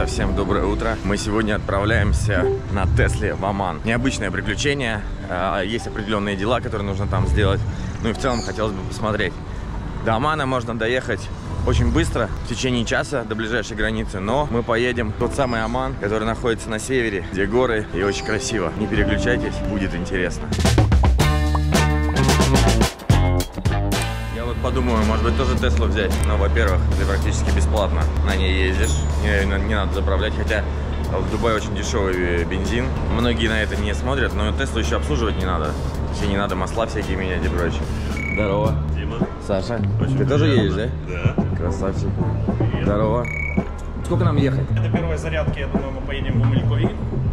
ребята, всем доброе утро. Мы сегодня отправляемся на Тесле в Оман. Необычное приключение, есть определенные дела, которые нужно там сделать. Ну и в целом хотелось бы посмотреть. До Омана можно доехать очень быстро, в течение часа до ближайшей границы, но мы поедем в тот самый Оман, который находится на севере, где горы и очень красиво. Не переключайтесь, будет интересно. Подумаю, может быть, тоже Теслу взять, но, во-первых, ты практически бесплатно на ней ездишь, не надо заправлять, хотя в Дубае очень дешевый бензин, многие на это не смотрят, но Теслу еще обслуживать не надо, вообще не надо масла всякие менять и прочее. Здорово. Дима. Саша. Очень ты тоже едешь, да? Да. Красавчик. Привет. Здорово. Сколько нам ехать? Это первой зарядки, я думаю, мы поедем в Умельковик.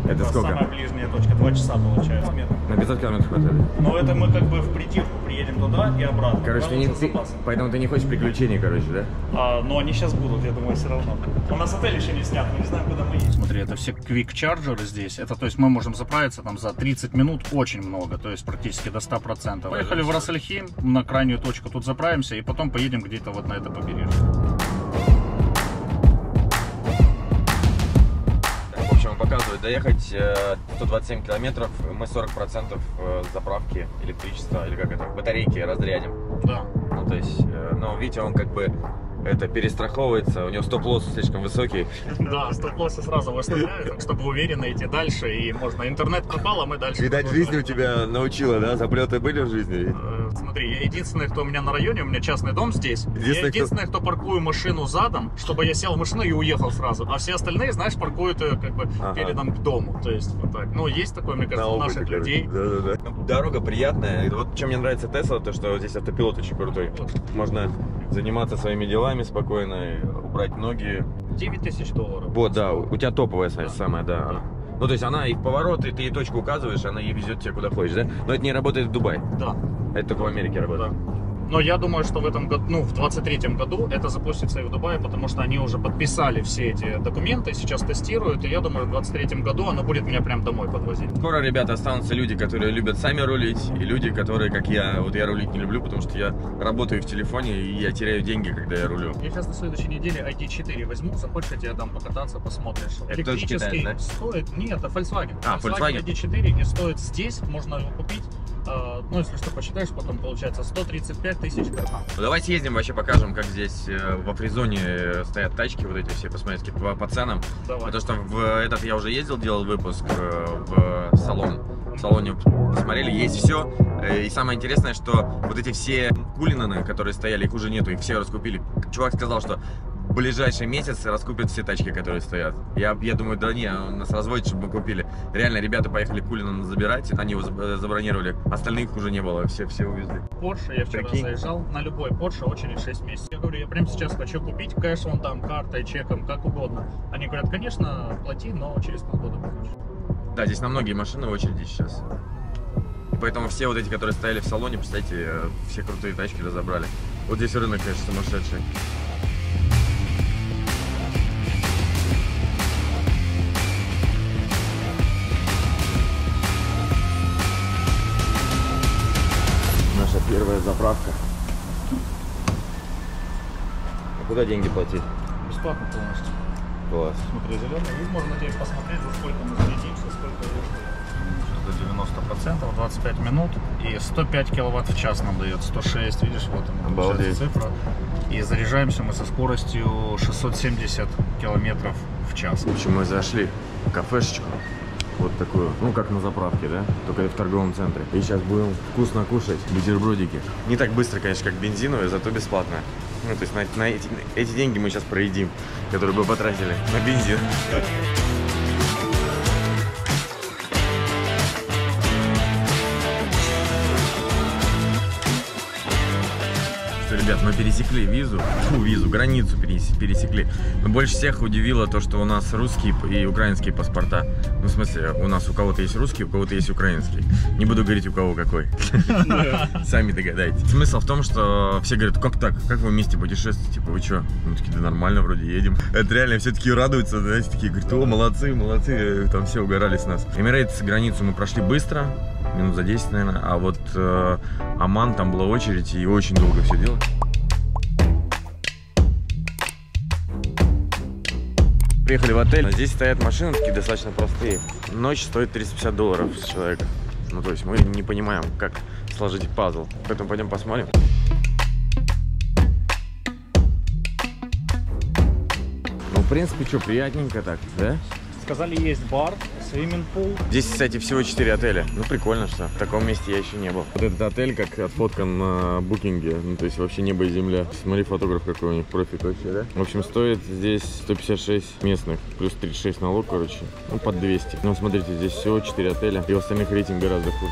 Это сколько? Самая ближняя точка, 2 часа получается. На 500 километров хватает? Ну это мы как бы в притирку приедем туда и обратно. Короче, поэтому ты не хочешь приключений, короче, да? Но они сейчас будут, я думаю, все равно. У нас отель еще не снят, мы не знаем, куда мы едем. Смотри, это все квик-чарджеры здесь. Это, то есть мы можем заправиться там за 30 минут очень много, то есть практически до 100%. Поехали в Рассельхейм, на крайнюю точку тут заправимся и потом поедем где-то вот на это побережье. Показывают, доехать 127 километров, мы 40% заправки электричества, или как это, батарейки разрядим. Да. Ну, то есть, ну, видите, он как бы это перестраховывается, у него стоп-лосс слишком высокий. Да, стоп-лоссы сразу выставляют, чтобы уверенно идти дальше, и можно, интернет пропал, а мы дальше. Видать, жизнь у тебя научила, да? Заплеты были в жизни? Смотри, я единственный, кто у меня на районе, у меня частный дом здесь. Я единственный, кто паркую машину задом, чтобы я сел в машину и уехал сразу. А все остальные, знаешь, паркуют как бы передом к дому. То есть вот так. Ну, есть такое, мне кажется, у наших людей. Да-да-да. Дорога приятная. Вот чем мне нравится Тесла, то что здесь автопилот очень крутой. Можно заниматься своими делами спокойно, убрать ноги. 9 тысяч долларов. Вот, да. У тебя топовая самая, да. Ну, то есть она и в повороты, ты ей точку указываешь, она ей везет тебя куда хочешь, да? Но это не работает в Дубае. Да. Это только в Америке работает. Да. Но я думаю, что в этом году, ну, в 2023 году это запустится и в Дубае, потому что они уже подписали все эти документы, сейчас тестируют, и я думаю, в 2023 году оно будет меня прям домой подвозить. Скоро, ребята, останутся люди, которые любят сами рулить, и люди, которые, как я, вот я рулить не люблю, потому что я работаю в телефоне, и я теряю деньги, когда я рулю. Я сейчас на следующей неделе ID4 возьму, захочешь, я тебе дам покататься, посмотришь. Электрический да? Стоит, нет, это Volkswagen. А, Volkswagen ID4 не стоит здесь, можно его купить. Ну, если что посчитаешь, потом получается 135 тысяч карман. Ну, давай съездим, вообще покажем, как здесь во Фризоне стоят тачки, вот эти все, посмотрите, по ценам. Давай. Потому что в этот я уже ездил, делал выпуск в салон. В салоне посмотрели, есть все. И самое интересное, что вот эти все кулинаны, которые стояли, их уже нету, их все раскупили. Чувак сказал, что в ближайший месяц раскупят все тачки, которые стоят. Я думаю, да не, он нас разводит, чтобы мы купили. Реально, ребята поехали Кулина забирать, они его забронировали. Остальных уже не было, все увезли. Порше я вчера заезжал, на любой Порше очередь 6 месяцев. Я говорю, я прямо сейчас хочу купить, кэш вон там, картой, чеком, как угодно. Они говорят, конечно, плати, но через полгода получишь. Да, здесь на многие машины в очереди сейчас. И поэтому все вот эти, которые стояли в салоне, представляете, все крутые тачки разобрали. Вот здесь рынок, конечно, сумасшедший. Первая заправка. А куда деньги платить? Бесплатно полностью. Класс. Смотри, зеленый вид, можно теперь посмотреть, за сколько мы зарядимся, сколько вышло. До 90%, 25 минут и 105 киловатт в час нам дает, 106, видишь, вот она. Обалдеть. Цифра. И заряжаемся мы со скоростью 670 километров в час. В общем, мы зашли в кафешечку. Вот такую, ну как на заправке, да? Только в торговом центре. И сейчас будем вкусно кушать бутербродики. Не так быстро, конечно, как бензиновые, зато бесплатно. Ну, то есть на эти деньги мы сейчас проедим, которые бы потратили на бензин. Ребят, мы пересекли границу пересекли. Но больше всех удивило то, что у нас русские и украинские паспорта. Ну, в смысле, у нас у кого-то есть русский, у кого-то есть украинский. Не буду говорить, у кого какой. Сами догадайтесь. Смысл в том, что все говорят, как так? Как вы вместе путешествуете? Типа, вы что? Мы такие, да нормально, вроде едем. Это реально, все такие радуются, знаете, такие говорят, о, молодцы, молодцы. Там все угорали с нас. Эмирейтс, границу мы прошли быстро. Минут за 10, наверное. А вот Оман, там была очередь, и очень долго все делали. Приехали в отель. Здесь стоят машины такие достаточно простые. Ночь стоит 350 долларов с человека. Ну, то есть мы не понимаем, как сложить пазл. Поэтому пойдем посмотрим. Ну, в принципе, что, приятненько так, да? Сказали, есть бар, свимминг-пул. Здесь, кстати, всего 4 отеля. Ну, прикольно, что в таком месте я еще не был. Вот этот отель как отфоткан на букинге. Ну, то есть вообще небо и земля. Смотри, фотограф какой у них, профик вообще, да? В общем, стоит здесь 156 местных, плюс 36 налог, короче. Ну, под 200. Ну, смотрите, здесь всего 4 отеля. И у остальных рейтинг гораздо хуже.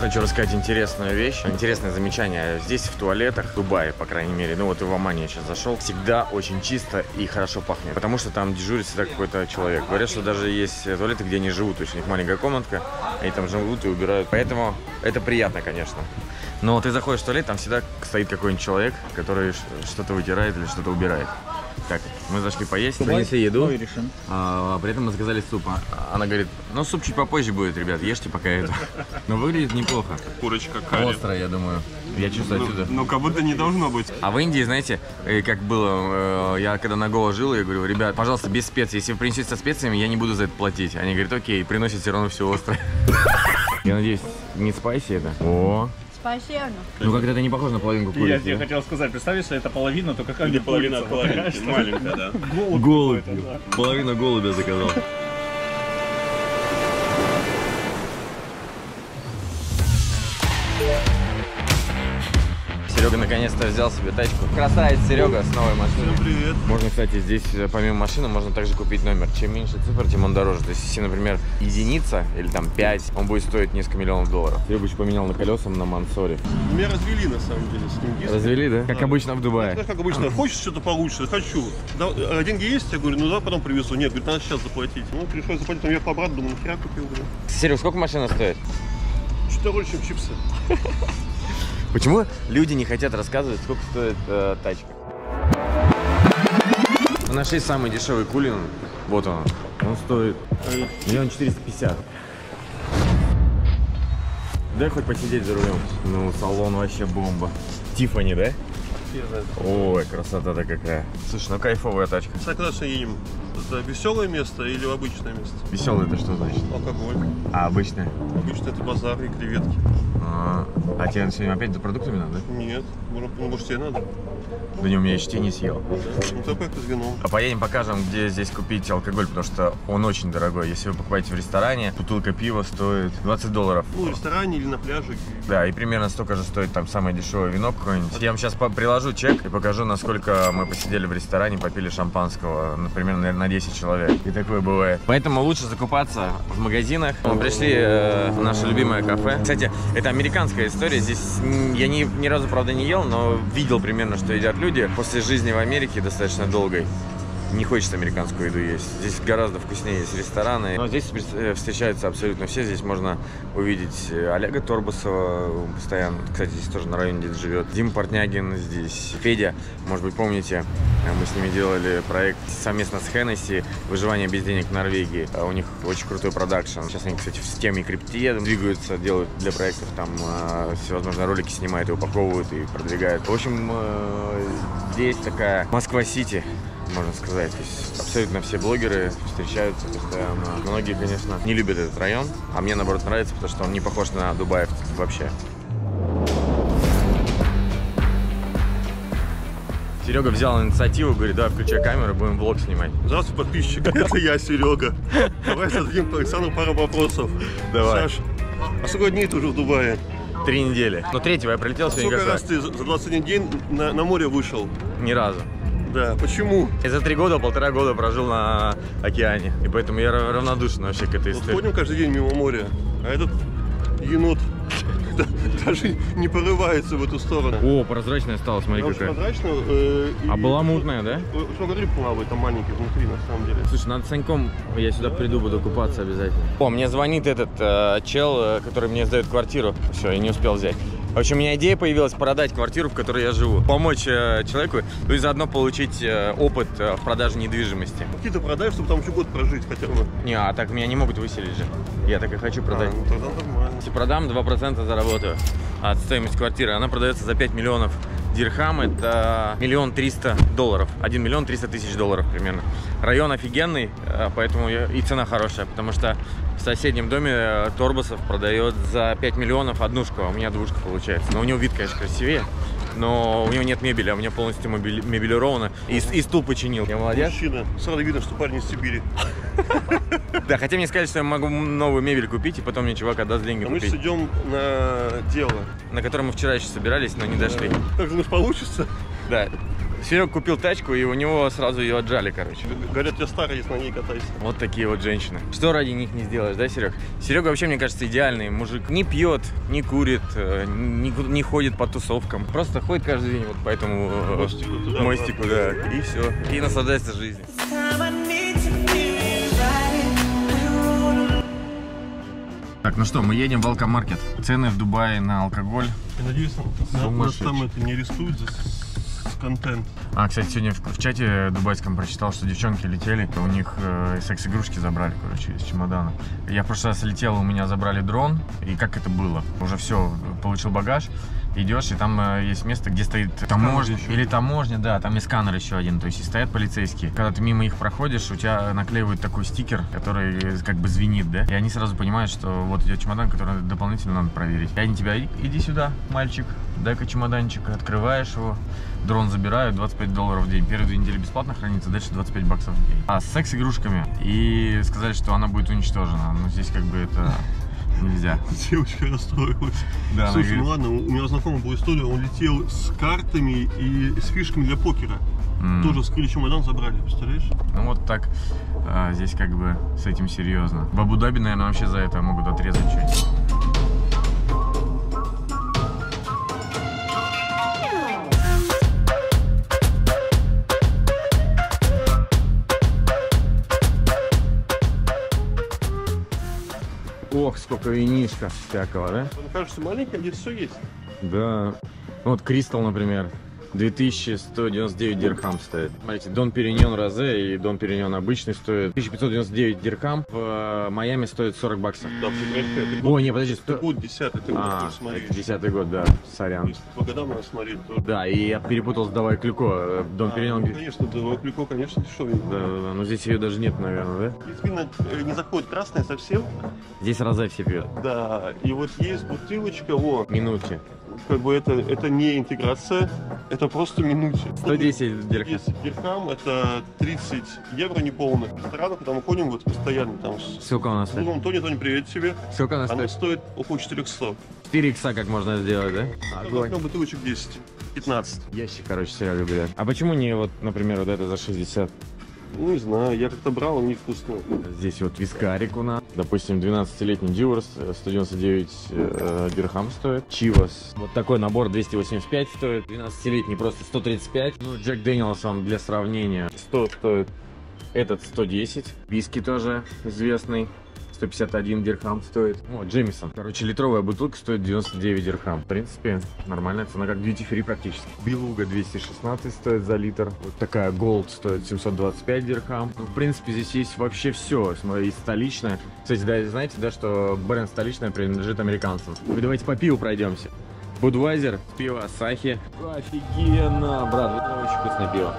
Хочу рассказать интересную вещь, интересное замечание. Здесь в туалетах, в Дубае, по крайней мере, ну вот и в Омане я сейчас зашел, всегда очень чисто и хорошо пахнет, потому что там дежурит всегда какой-то человек. Говорят, что даже есть туалеты, где они живут, то есть у них маленькая комнатка, они там живут и убирают. Поэтому это приятно, конечно. Но ты заходишь в туалет, там всегда стоит какой-нибудь человек, который что-то вытирает или что-то убирает. Так, мы зашли поесть, принесли еду, при этом мы заказали суп. Она говорит, ну суп чуть попозже будет, ребят, ешьте пока это. Но выглядит неплохо. Курочка карри. Острая, я думаю. Я чувствую отсюда. Ну, как будто не должно быть. А в Индии, знаете, как было, я когда на Гоа жил, я говорю, ребят, пожалуйста, без специй. Если вы принесете со специями, я не буду за это платить. Они говорят, окей, приносят все равно все острое. Я надеюсь, не спайси это? О. Спасибо. Ну как-то это не похоже на половинку курицы. Я тебе хотел сказать, представь, если это половина, то какая не половина, а половина маленькая, да. Голубь. Половина голубя заказал. Серега наконец-то взял себе тачку. Красавец Серега с новой машиной. Всем привет. Можно, кстати, здесь помимо машины можно также купить номер. Чем меньше цифр, тем он дороже. То есть, если, например, единица или там 5, он будет стоить несколько миллионов долларов. Серега поменял на колесам на Мансоре. Меня развели, на самом деле, с кингизм. Развели, да? Как обычно в Дубае. Как обычно. Хочешь что-то получше? Хочу. Да, деньги есть? Я говорю, ну да, потом привезу. Нет, говорит, надо сейчас заплатить. Ну, пришлось заплатить, там я по обрату, думаю, нахера купил. Серега, сколько машина стоит? Чуть дороже, чем чипсы. Почему люди не хотят рассказывать, сколько стоит тачка? Мы нашли самый дешевый кулин. Вот он. Он стоит 1 450 000. Дай хоть посидеть за рулем. Ну, салон вообще бомба. Тиффани, да? Ой, красота-то какая. Слушай, ну кайфовая тачка. Согласно едем. Это веселое место или обычное место? Веселое это что значит? Алкоголь. А обычное? Обычно это базар и креветки. А тебе сегодня опять за продуктами надо? Нет, может тебе надо. Да не, у меня еще не съел. Ну только это с вином. А поедем покажем, где здесь купить алкоголь, потому что он очень дорогой. Если вы покупаете в ресторане, бутылка пива стоит 20 долларов. Ну, в ресторане или на пляже. Да, и примерно столько же стоит там самое дешевое вино какое-нибудь. Я вам сейчас приложу чек и покажу, насколько мы посидели в ресторане, попили шампанского, например, на 10 человек. И такое бывает. Поэтому лучше закупаться в магазинах. Мы пришли в наше любимое кафе. Кстати, это американская история. Здесь я ни разу, правда, не ел, но видел примерно, что едят люди. После жизни в Америке достаточно долгой не хочется американскую еду есть. Здесь гораздо вкуснее есть рестораны. Но здесь встречаются абсолютно все. Здесь можно увидеть Олега Торбусова постоянно. Кстати, здесь тоже на районе, где живет. Дима Портнягин здесь. Федя, может быть, помните, мы с ними делали проект совместно с Хеннесси «Выживание без денег в Норвегии». У них очень крутой продакшн. Сейчас они, кстати, в теме крипте двигаются, делают для проектов там всевозможные ролики, снимают и упаковывают, и продвигают. В общем, здесь такая Москва-Сити, можно сказать. То есть абсолютно все блогеры встречаются постоянно. Многие, конечно, не любят этот район, а мне, наоборот, нравится, потому что он не похож на Дубай вообще. Серега взял инициативу, говорит, да, включай камеру, будем влог снимать. Здравствуй, подписчик, это я, Серега. Давай зададим Александру пару вопросов. Давай. Саш, а сколько дней ты уже в Дубае? 3 недели. Но 3-го я прилетел сегодня. Сколько раз ты за 21 день на море вышел? Ни разу. Да, почему? Я за 3 года, 1,5 года прожил на океане, и поэтому я равнодушен вообще к этой истории. Вот ходим каждый день мимо моря, а этот енот даже не порывается в эту сторону. О, прозрачная стала, смотри какая. Прозрачная. А была мутная, да? Смотри, плавает там маленький внутри, на самом деле. Слушай, надо Саньком, я сюда приду, буду купаться обязательно. О, мне звонит этот чел, который мне сдает квартиру. Все, я не успел взять. В общем, у меня идея появилась продать квартиру, в которой я живу. Помочь человеку, ну и заодно получить опыт в продаже недвижимости. Какие ты продаешь, чтобы там еще год прожить хотя бы? Не, а так меня не могут выселить же. Я так и хочу продать. Ну, тогда нормально. Если продам, 2% заработаю от стоимости квартиры. Она продается за 5 миллионов дирхам, это $1 300 000. $1 300 000 долларов примерно. Район офигенный, поэтому и цена хорошая, потому что в соседнем доме Торбусов продает за 5 миллионов однушку, а у меня двушка получается. Но у него вид, конечно, красивее, но у него нет мебели, а у меня полностью мебелировано. И стул починил. Я молодец. Мужчина. Сразу видно, что парень из Сибири. Да, хотя мне сказали, что я могу новую мебель купить, и потом мне чувак отдаст деньги купить. Мы сейчас идем на дело, на котором мы вчера еще собирались, но не дошли. Как же получится? Да. Серег купил тачку, и у него сразу ее отжали, короче. Говорят, я старый, если на ней катайся. Вот такие вот женщины. Что ради них не сделаешь, да, Серег? Серега вообще, мне кажется, идеальный мужик. Не пьет, не курит, не ходит по тусовкам. Просто ходит каждый день вот по этому мостику, да. И все. И наслаждается жизнью. Так, ну что, мы едем в алкомаркет. Цены в Дубае на алкоголь. Я надеюсь, нас там это не арестуют за контент. А, кстати, сегодня в чате дубайском прочитал, что девчонки летели, у них секс-игрушки забрали, короче, из чемодана. Я в прошлый раз летел, у меня забрали дрон, и как это было? Уже все, получил багаж, идешь, и там есть место, где стоит таможня, или таможня, да, там и сканер еще один, то есть и стоят полицейские. Когда ты мимо их проходишь, у тебя наклеивают такой стикер, который как бы звенит, да, и они сразу понимают, что вот идет чемодан, который дополнительно надо проверить. И они тебя: иди сюда, мальчик, дай-ка чемоданчик, открываешь его, дрон забирают, $25 в день. Первые 2 недели бесплатно хранится, дальше $25 в день. А с секс-игрушками, и сказали, что она будет уничтожена, но здесь как бы это... нельзя. Девочка расстроилась. Да, слушай, ну ладно, у меня знакомый был история, он летел с картами и с фишками для покера. Тоже вскрыли чемодан, забрали, представляешь? Ну вот так, здесь как бы с этим серьезно. В Абу-Даби, наверное, вообще за это могут отрезать что-нибудь. Ох, сколько винишка всякого, да? Он кажется маленький, здесь все есть. Да. Вот Crystal, например, 2199 дирхам стоит. Смотрите, Дом Периньон Розе и Дом Периньон обычный стоят 1599 дирхам. В Майами стоит $40. Да, ой, не, подожди, 100... год, 10-й, ты будешь смотреть. 10-й год, да, сорян. Если по годам надо смотреть, то... Да, и я перепутал с Давай Клюко. Дом Периньон... Ну, конечно, Давай Клюко, конечно, дешевенько. Да, да, да, но здесь ее даже нет, наверное, да? Здесь, видно, не заходит красная совсем. Здесь Розе все пьют. Да, и вот есть бутылочка, вот. Минутки. Как бы это не интеграция, это просто минуте. 110 дирхам. 10 дирхам, это 30 евро неполных. В ресторанах, когда мы ходим, вот постоянно там... Сколько у нас стоит? Ну, Тони, привет тебе. Сколько она стоит? Она стоит около 400. 4 икса как можно сделать, да? Огонь. Бутылочек 10, 15. Ящик, короче, себя любят. А почему не вот, например, вот это за 60? Ну, не знаю, я как-то брал, он невкусно. Здесь вот вискарик у нас. Допустим, 12-летний Dewars, 199 дирхам стоит. Чивас, вот такой набор 285 стоит. 12-летний просто 135. Ну, Джек Дэниелс вам для сравнения 100 стоит. Этот 110. Виски тоже известный. 151 дирхам стоит. О, Джеймсон. Короче, литровая бутылка стоит 99 дирхам. В принципе, нормальная цена, как duty free практически. Белуга 216 стоит за литр. Вот такая Gold стоит 725 дирхам. Ну, в принципе, здесь есть вообще все. И столичная. Кстати, да, знаете, да, что бренд столичная принадлежит американцам. Вы давайте по пиву пройдемся. Будвайзер, пиво Асахи. Офигенно, брат, вот очень вкусное пиво.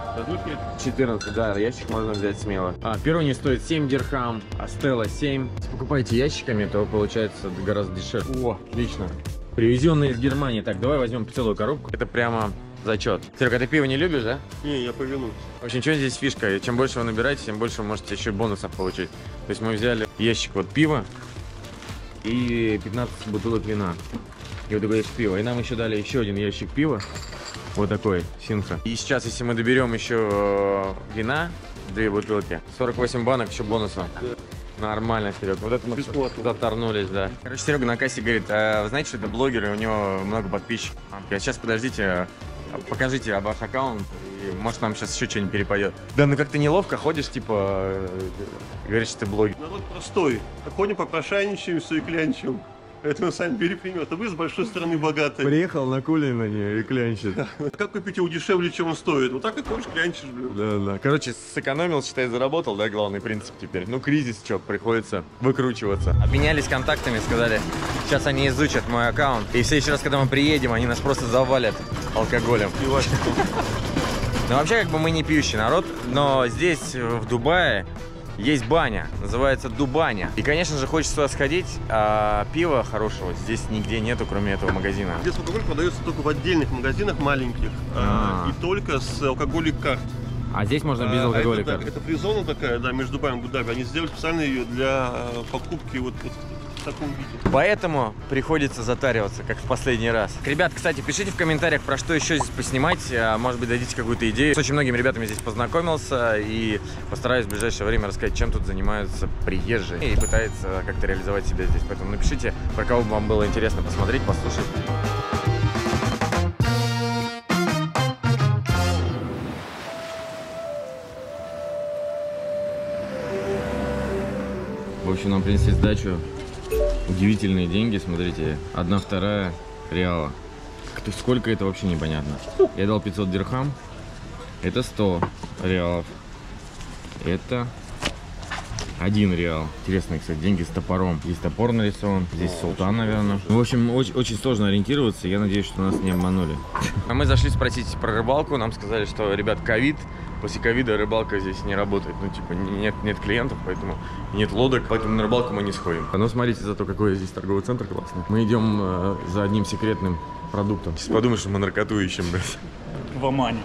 14, да, ящик можно взять смело. Перони стоит 7 дирхам, Астелла 7. Если покупаете ящиками, то получается гораздо дешевле. О, отлично. Привезенные из Германии. Так, давай возьмем целую коробку. Это прямо зачет. Серега, ты пиво не любишь, да? Не, я повинуюсь. В общем, что здесь фишка? Чем больше вы набираете, тем больше вы можете еще бонусов получить. То есть мы взяли ящик вот пива и 15 бутылок вина. И вот такой есть пиво. И нам еще дали еще один ящик пива. Вот такой, синха. И сейчас, если мы доберем еще вина, 2 бутылки, 48 банок еще бонусом. Да. Нормально, Серега. Вот это мы заторнулись, да. Короче, Серега на кассе говорит: а, вы знаете, что это блогер, и у него много подписчиков. А сейчас подождите, покажите ваш аккаунт, и может нам сейчас еще что-нибудь перепадет. Да, ну как-то неловко ходишь, типа, говоришь, что ты блогер. Народ простой. Ходим, попрошайничаем, все и клянчим. Поэтому сами перепрямил. А вы с большой стороны богатые. Приехал, накулил на нее и клянчит. Как купить его дешевле, чем он стоит? Вот так и хочешь, клянчишь, блин. Да. Короче, сэкономил, считай, заработал, да, главный принцип теперь. Ну, кризис, что, приходится выкручиваться. Обменялись контактами, сказали, сейчас они изучат мой аккаунт. И в следующий раз, когда мы приедем, они нас просто завалят алкоголем. Ну, вообще, как бы мы не пьющий народ, но здесь, в Дубае, есть баня, называется Дубаня. И, конечно же, хочется сходить, а пива хорошего здесь нигде нету, кроме этого магазина. Здесь алкоголь продается только в отдельных магазинах маленьких и только с алкоголем карт. А здесь можно без алкоголя карт? Это Фризона такая, да, между Дубаем и Абу-Даби. Они сделали специально ее для покупки вот в таком виде. Поэтому приходится затариваться, как в последний раз. Ребят, кстати, пишите в комментариях, про что еще здесь поснимать. Может быть, дадите какую-то идею. С очень многими ребятами здесь познакомился и постараюсь в ближайшее время рассказать, чем тут занимаются приезжие и пытаются как-то реализовать себя здесь. Поэтому напишите, про кого бы вам было интересно посмотреть, послушать. В общем, нам принесли сдачу. Удивительные деньги, смотрите, 1/2 реала. Сколько это, вообще непонятно. Я дал 500 дирхам, это 100 реалов, это 1 реал. Интересные, кстати, деньги с топором. Здесь топор нарисован, здесь султан, наверное. В общем, очень сложно ориентироваться, я надеюсь, что нас не обманули. А мы зашли спросить про рыбалку, нам сказали, что, ребят, ковид. После ковида рыбалка здесь не работает, ну типа нет клиентов, поэтому нет лодок, поэтому на рыбалку мы не сходим. Но смотрите зато, какой здесь торговый центр классный. Мы идем за одним секретным продуктом. Сейчас подумаешь, что мы наркоту ищем, блядь. В Омане.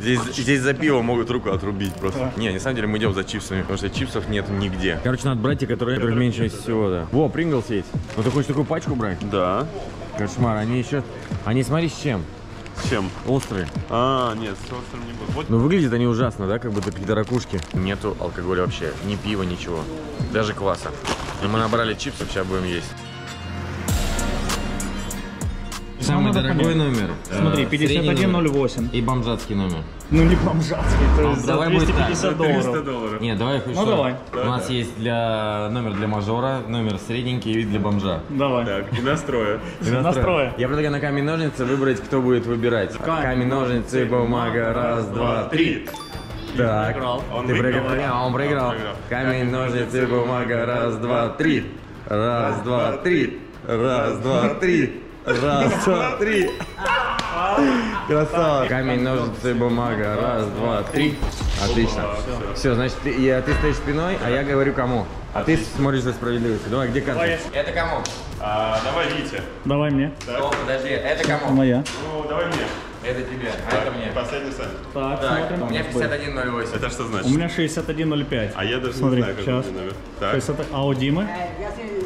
Здесь за пиво могут руку отрубить просто. Не, на самом деле мы идем за чипсами, потому что чипсов нет нигде. Короче, надо брать те, которые меньше всего, да. Во, Принглс есть. Ну ты хочешь такую пачку брать? Да. Кошмар, они еще... Они, смотри, с чем? С чем? Острые. А, нет, с острым не буду. Вот. Ну, выглядят они ужасно, да, как будто какие-то ракушки. Нету алкоголя вообще, ни пива, ничего, даже кваса. И мы набрали чипсов, сейчас будем есть. Самый дорогой номер. Смотри, 5108. И бомжатский номер. Ну не бомжатский, то есть за 250 долларов. Не, давай хоть что. Давай. У нас есть номер для мажора, номер средненький и для бомжа. Давай. Так, и настроя. Я предлагаю на камень-ножницы выбрать, кто будет выбирать. Камень-ножницы, бумага, раз, два, три. Так, ты проиграл. Он проиграл. Камень-ножницы, бумага, раз, два, три. Раз, два, три. Раз, два, три. Раз, два, три. Красава. Камень, ножницы, бумага. Раз, два, три. Отлично. Все, значит, ты стоишь спиной, а я говорю кому. А ты смотришь за справедливостью. Давай, где карта? Это кому? Давай Витя. Давай мне. О, подожди, это кому? Моя. Ну, давай мне. Это тебе, а это мне. Последний сами. Так, у меня 51.08. Это что значит? У меня 61.05. А я даже смотри, не знаю, какой номер. Так. То есть это Аудимы.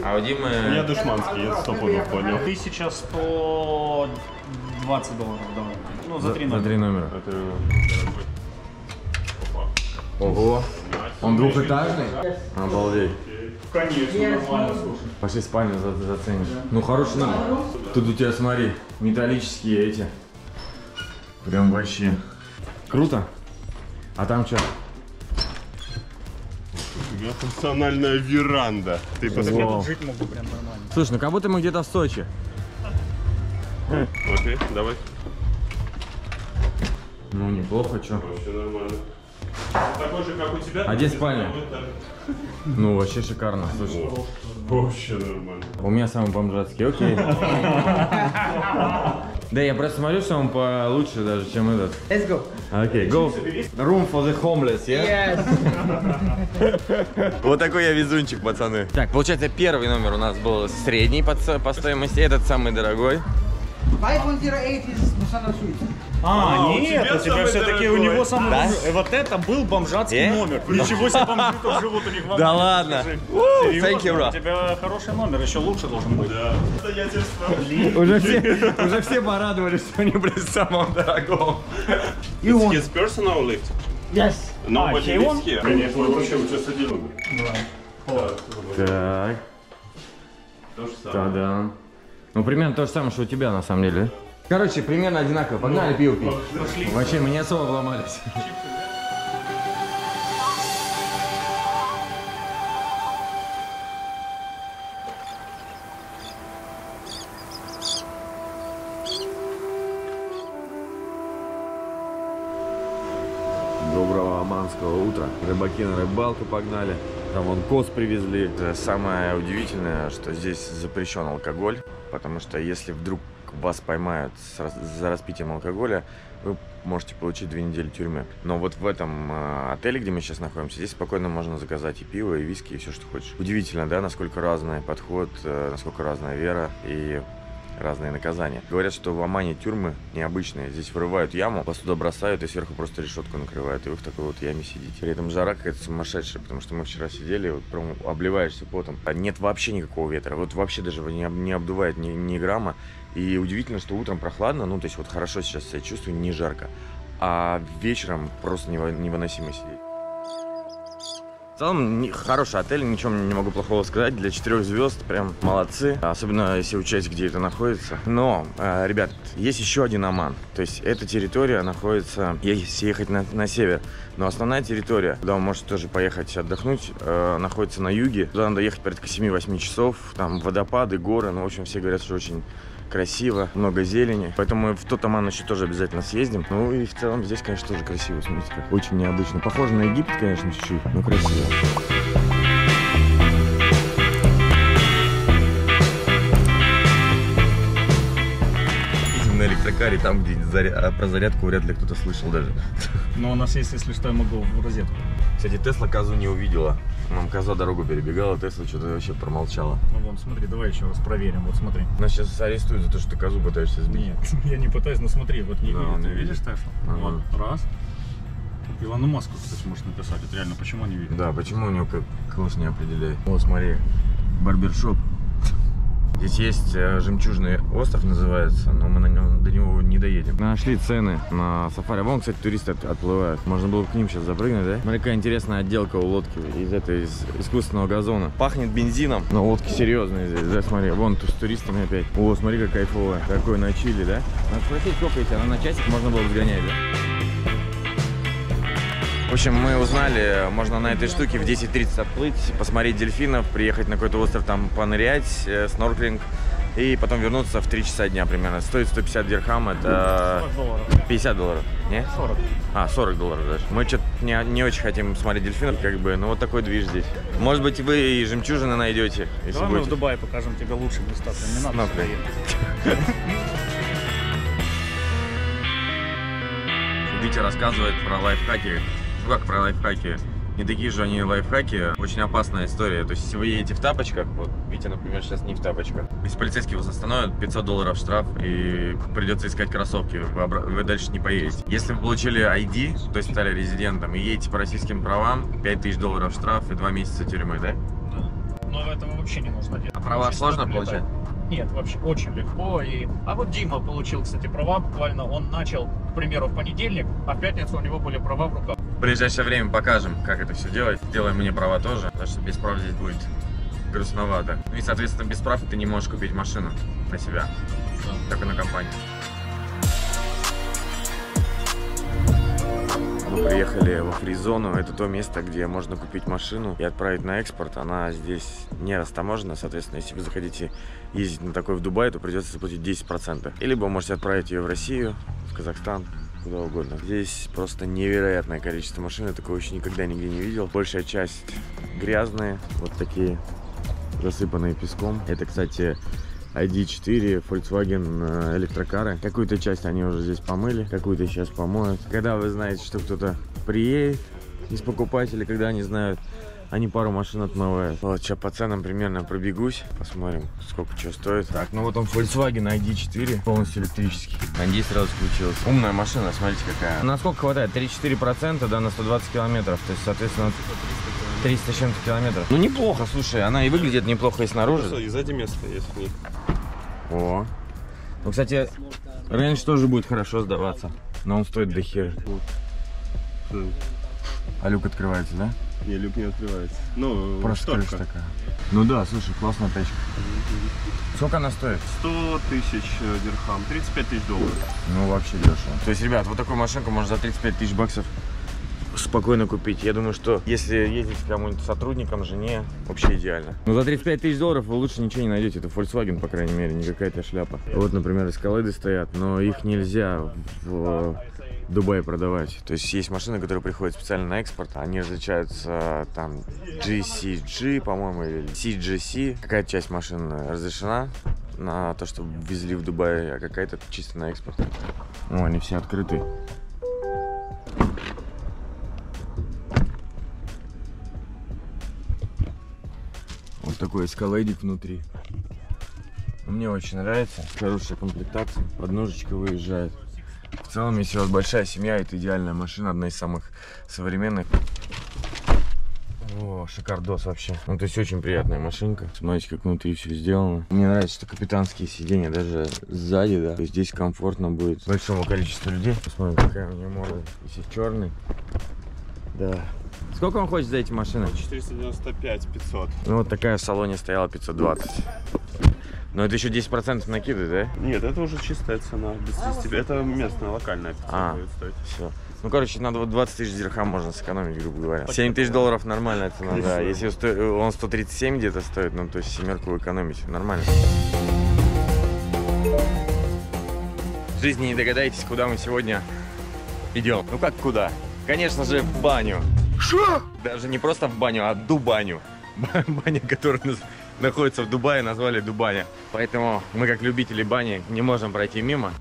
Аудимы... У меня душманский, я 100 пудов понял. 1120 долларов, давай. Ну, за 3 номера. За 3 номера. Ого. Он двухэтажный? Обалдеть. Конечно, нормально, слушай. Пошли спальню заценишь. Ну, хороший номер. Тут у тебя, смотри, металлические эти. Прям вообще круто. А там что? Функциональная веранда. Ты посмотри, тут жить могу прям нормально. Слушай, ну как будто мы где-то в Сочи. Окей, давай. Ну неплохо, что. Вообще нормально. Такой же, как у тебя. А где спальня? Ну вообще шикарно, слушай. Вообще нормально. У меня самый бомжатский, окей. Да, я просто смотрю, что он получше даже, чем этот. Let's go. Окей, go. Room for the homeless, yeah? Yes. Вот такой я везунчик, пацаны. Так, получается, первый номер у нас был средний по стоимости, этот самый дорогой. 508 is Musana Suite. А, нет, у тебя все-таки у него самый... Да? Вот это был бомжатский номер. Ничего себе, бомжи живут у них. Да ладно. Серьезно, у тебя хороший номер, еще лучше должен быть. Да. Уже все порадовались, что они были самым дорогом. It's his personal lift? Yes. Nobody lives here? Конечно, вообще учился делом. Так. То же самое. Та-дам. Ну, примерно то же самое, что у тебя, на самом деле. Короче, примерно одинаково. Погнали пиво пить. Вообще, мы не особо обломались. армянского утра. Рыбаки на рыбалку погнали, там вон коз привезли. Самое удивительное, что здесь запрещен алкоголь, потому что если вдруг вас поймают за распитием алкоголя, вы можете получить 2 недели тюрьмы. Но вот в этом отеле, где мы сейчас находимся, здесь спокойно можно заказать и пиво, и виски, и все, что хочешь. Удивительно, да, насколько разный подход, насколько разная вера и разные наказания. Говорят, что в Омане тюрьмы необычные. Здесь вырывают яму, вас туда бросают и сверху просто решетку накрывают, и вы в такой вот яме сидите. При этом жара какая-то сумасшедшая, потому что мы вчера сидели, вот прям обливаешься потом. А нет вообще никакого ветра, вот вообще даже не обдувает ни грамма. И удивительно, что утром прохладно, ну то есть вот хорошо сейчас себя чувствую, не жарко. А вечером просто невыносимо сидеть. В целом, хороший отель, ничего не могу плохого сказать. Для 4 звезд прям молодцы. Особенно, если учесть, где это находится. Но, ребят, есть еще один Оман. То есть, эта территория находится, если ехать на север. Но основная территория, куда вы можете тоже поехать отдохнуть, находится на юге. Туда надо ехать порядка 7-8 часов. Там водопады, горы. Ну, в общем, все говорят, что очень красиво, много зелени. Поэтому мы в тот Оман еще тоже обязательно съездим. Ну и в целом здесь, конечно, тоже красиво. Смотрите, как очень необычно. Похоже на Египет, конечно, чуть-чуть, но красиво. Едем на электрокаре, там, где про зарядку вряд ли кто-то слышал даже. Но у нас есть, если что, я могу в розетку. Кстати, Тесла козу не увидела. Нам коза дорогу перебегала, Тесла что-то вообще промолчала. Ну вон, смотри, давай еще раз проверим, вот смотри. Нас сейчас арестуют за то, что ты козу пытаешься сбить. Нет, я не пытаюсь, но смотри, вот не видит. Ты видишь Теслу? Вот, раз. Илону Маску, кстати, может написать, это реально, почему не видит? Да, почему у него класс не определяет? Вот, смотри, барбершоп. Здесь есть жемчужный остров, называется, но мы до него не доедем. Нашли цены на сафари. Вон, кстати, туристы отплывают. Можно было к ним сейчас запрыгнуть, да? Смотри, какая интересная отделка у лодки из искусственного газона. Пахнет бензином, но лодки серьезные здесь, да, смотри. Вон, тут с туристами опять. О, смотри, как кайфовая. Такой на чили, да? Надо спросить, сколько эти, она на часик можно было сгонять, да? В общем, мы узнали, можно на этой штуке в 10:30 отплыть, посмотреть дельфинов, приехать на какой-то остров, там понырять, снорклинг, и потом вернуться в 3 часа дня примерно. Стоит 150 дирхам, это 50 долларов, не? 40. А, 40 долларов даже. Мы что-то не очень хотим смотреть дельфинов, как бы, ну вот такой движ здесь. Может быть, вы и жемчужины найдете, если будете. Давай мы в Дубае покажем тебе лучшие места, не надо сюда ехать. Витя рассказывает про лайфхаки. Как про лайфхаки? Не такие же они лайфхаки. Очень опасная история. То есть, если вы едете в тапочках, вот Витя, например, сейчас не в тапочках. Если полицейские вас остановят, 500 долларов штраф, и придется искать кроссовки. Вы дальше не поедете. Если вы получили ID, то есть стали резидентом, и едете по российским правам, 5000 долларов штраф и 2 месяца тюрьмы, да? Да. Но этого вообще не нужно делать. А права сложно получать? Нет, вообще очень легко. А вот Дима получил, кстати, права. Буквально он начал, к примеру, в понедельник, а в пятницу у него были права в руках. В ближайшее время покажем, как это все делать. Делаем мне права тоже, потому что без прав здесь будет грустновато. Ну и, соответственно, без прав ты не можешь купить машину на себя, да, только на компанию. Мы приехали во Фризону, это то место, где можно купить машину и отправить на экспорт. Она здесь не растаможена, соответственно, если вы захотите ездить на такой в Дубай, то придется заплатить 10%. Или вы можете отправить ее в Россию, в Казахстан, куда угодно. Здесь просто невероятное количество машин, я такого еще никогда нигде не видел. Большая часть грязные, вот такие, засыпанные песком. Это, кстати, ID4, Volkswagen, электрокары. Какую-то часть они уже здесь помыли, какую-то сейчас помоют. Когда вы знаете, что кто-то приедет из покупателей, когда они знают, они пару машин отмывают. Вот, сейчас по ценам примерно пробегусь, посмотрим, сколько чего стоит. Так, ну вот он Volkswagen ID4, полностью электрический. Надеюсь, сразу включилась. Умная машина, смотрите какая. Насколько хватает? 3-4%, да, на 120 километров, то есть, соответственно, 300 с чем-то километров. Ну, неплохо, слушай, она и выглядит неплохо и снаружи. И сзади место есть в ней. О. Ну, кстати, рейндж тоже будет хорошо сдаваться, но он стоит до хера. А люк открывается, да? Не, люк не открывается. Ну, просто крыша такая. Ну да, слушай, классная тачка. Сколько она стоит? 100 тысяч дирхам, 35 тысяч долларов. Ну, вообще дешево. То есть, ребят, вот такую машинку можно за 35 тысяч баксов спокойно купить. Я думаю, что если ездить к кому-нибудь сотрудникам, жене, вообще идеально. Но за 35 тысяч долларов вы лучше ничего не найдете. Это Volkswagen, по крайней мере, не какая-то шляпа. Вот, например, эскалады стоят, но их нельзя Дубай продавать. То есть есть машины, которые приходят специально на экспорт, они различаются там GCG, по-моему, или CGC. Какая часть машин разрешена на то, чтобы везли в Дубай, а какая-то чисто на экспорт. Ну, они все открыты. Вот такой эскалейдик внутри. Мне очень нравится. Хорошая комплектация. Подножечка выезжает. В целом, если у вас большая семья, это идеальная машина, одна из самых современных. О, шикардос вообще. Ну, то есть очень приятная машинка. Смотрите, как внутри все сделано. Мне нравится, что капитанские сиденья даже сзади, да. То есть здесь комфортно будет большому количеству людей. Посмотрим, какая у нее морда. Здесь черный. Да. Сколько он хочет за эти машины? 495, 500. Ну, вот такая в салоне стояла 520. Но это еще 10% накиды, да? Нет, это уже чистая цена. Это местная, локальная 500 будет стоить. Все. Ну, короче, на 20 тысяч дирхам можно сэкономить, грубо говоря. 7 тысяч долларов нормальная цена, да. Если он 137 где-то стоит, ну, то есть семерку экономить нормально. В жизни не догадаетесь, куда мы сегодня идем. Ну, как куда? Конечно же, в баню. Что? Даже не просто в баню, а Дубаню. Баня, которая находится в Дубае, назвали Дубаня. Поэтому мы, как любители бани, не можем пройти мимо.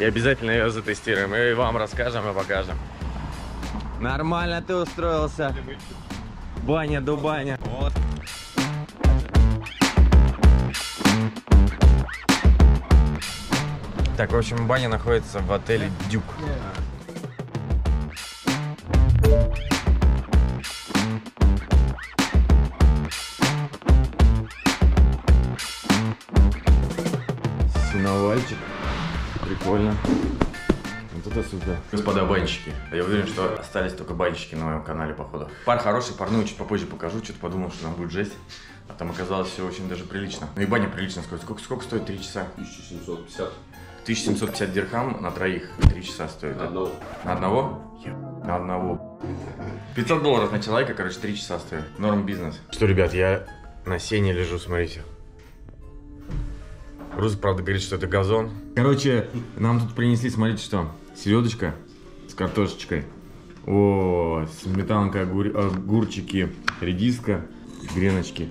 И обязательно ее затестируем, и вам расскажем и покажем. Нормально ты устроился. Баня Дубаня. Вот. Так, в общем, баня находится в отеле Дюк. Сеновальчик. Прикольно. Вот это сюда. Господа банщики. Я уверен, что остались только банщики на моем канале, походу. Пар хороший, парную чуть попозже покажу. Что-то подумал, что нам будет жесть. А там оказалось все очень даже прилично. Ну и баня прилично стоит. Сколько стоит 3 часа? 1750. 1750 дирхам на троих. 3 часа стоит. На одного. На одного? На одного. 500 долларов на человека, короче, 3 часа стоит. Норм бизнес. Что, ребят, я на сене лежу, смотрите. Руза, правда, говорит, что это газон. Короче, нам тут принесли, смотрите, что. Селедочка с картошечкой. О, сметанка, огурчики, редиска, греночки.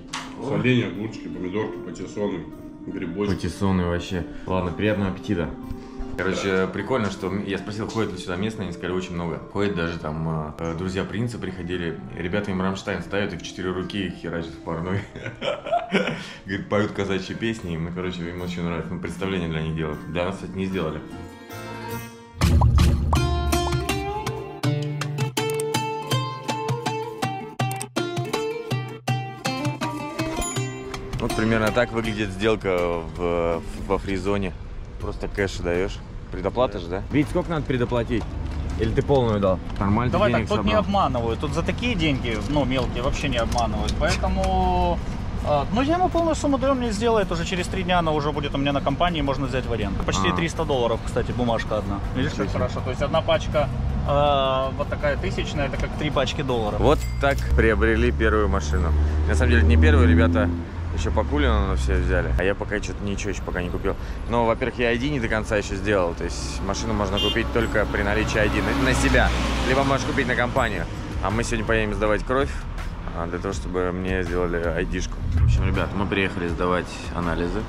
Соленья, огурчики, помидорки, патиссоны, грибочки. Патиссоны вообще. Ладно, приятного аппетита. Короче, прикольно, что я спросил, ходят ли сюда местные, они сказали, очень много. Ходят даже там друзья принца приходили, ребята им Рамштайн ставят и в 4 руки их херачат в парной. Говорит, поют казачьи песни, и мы, короче, им очень нравится. Мы представление для них делаем. Для нас, кстати, не сделали. Вот примерно так выглядит сделка во Фризоне. Просто кэш даешь. Предоплатишь, да? Видите, сколько надо предоплатить? Или ты полную дал? Нормально. Давай так, тут собрал. Не обманывают. Тут за такие деньги, ну, мелкие, вообще не обманывают. Поэтому, ну, я ему полную сумму даю, мне сделает. Уже через 3 дня она уже будет у меня на компании, можно взять в аренду. Почти $300, кстати, бумажка одна. Видишь, как хорошо. То есть одна пачка, вот такая тысячная, это как 3 пачки долларов. Вот так приобрели первую машину. На самом деле, не первую, ребята. Еще Пакулина, но все взяли. А я пока что-то ничего еще пока не купил. Но, во-первых, я ID не до конца еще сделал. То есть машину можно купить только при наличии ID на себя. Либо можешь купить на компанию. А мы сегодня поедем сдавать кровь. Для того, чтобы мне сделали ID-шку. В общем, ребят, мы приехали сдавать анализы.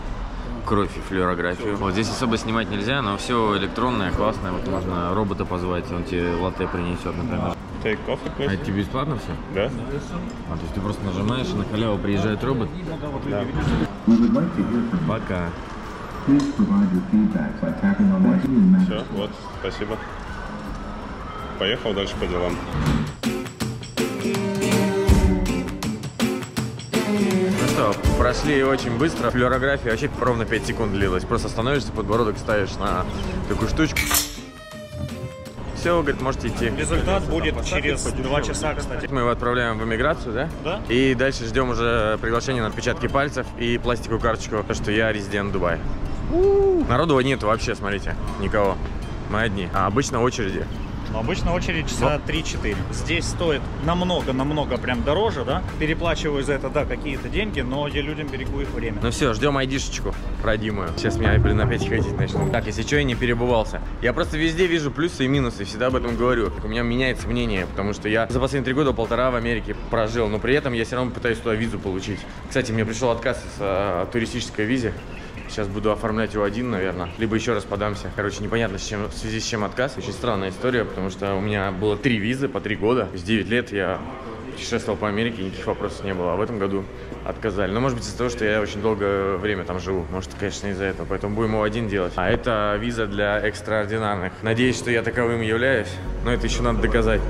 Кровь и флюорографию. Вот здесь особо снимать нельзя, но все электронное, классное. Вот можно робота позвать, он тебе латте принесет, например. А это тебе бесплатно все? Да. А, то есть ты просто нажимаешь, и на халяву приезжает робот? Да. Пока. Все, вот, спасибо. Поехал дальше по делам. Прошли очень быстро. Флюорография вообще ровно 5 секунд длилась. Просто становишься, подбородок ставишь на такую штучку. Все, говорит, можете идти. Результат будет через 2 часа, кстати. Мы его отправляем в эмиграцию, да? Да. И дальше ждем уже приглашения на отпечатки пальцев и пластиковую карточку, что я резидент Дубая. Народу нет вообще, смотрите, никого. Мы одни. А обычно очереди. но обычно очередь часа 3-4. Здесь стоит намного прям дороже, да? Переплачиваю за это, да, какие-то деньги, но я людям берегу их время. Ну все, ждем айдишечку родимую. Сейчас меня, блин, опять ходить начнут. Так, если что, я не перебывался. Я просто везде вижу плюсы и минусы, всегда об этом говорю. У меня меняется мнение, потому что я за последние 3 года полтора в Америке прожил, но при этом я все равно пытаюсь туда визу получить. Кстати, мне пришел отказ с туристической визы. Сейчас буду оформлять его один, наверное. Либо еще раз подамся. Короче, непонятно, в связи с чем отказ. Очень странная история, потому что у меня было 3 визы по 3 года. С 9 лет я путешествовал по Америке, никаких вопросов не было. А в этом году отказали. Но, может быть, из-за того, что я очень долгое время там живу. Может, конечно, из-за этого. Поэтому будем его один делать. А это виза для экстраординарных. Надеюсь, что я таковым являюсь. Но это еще надо доказать.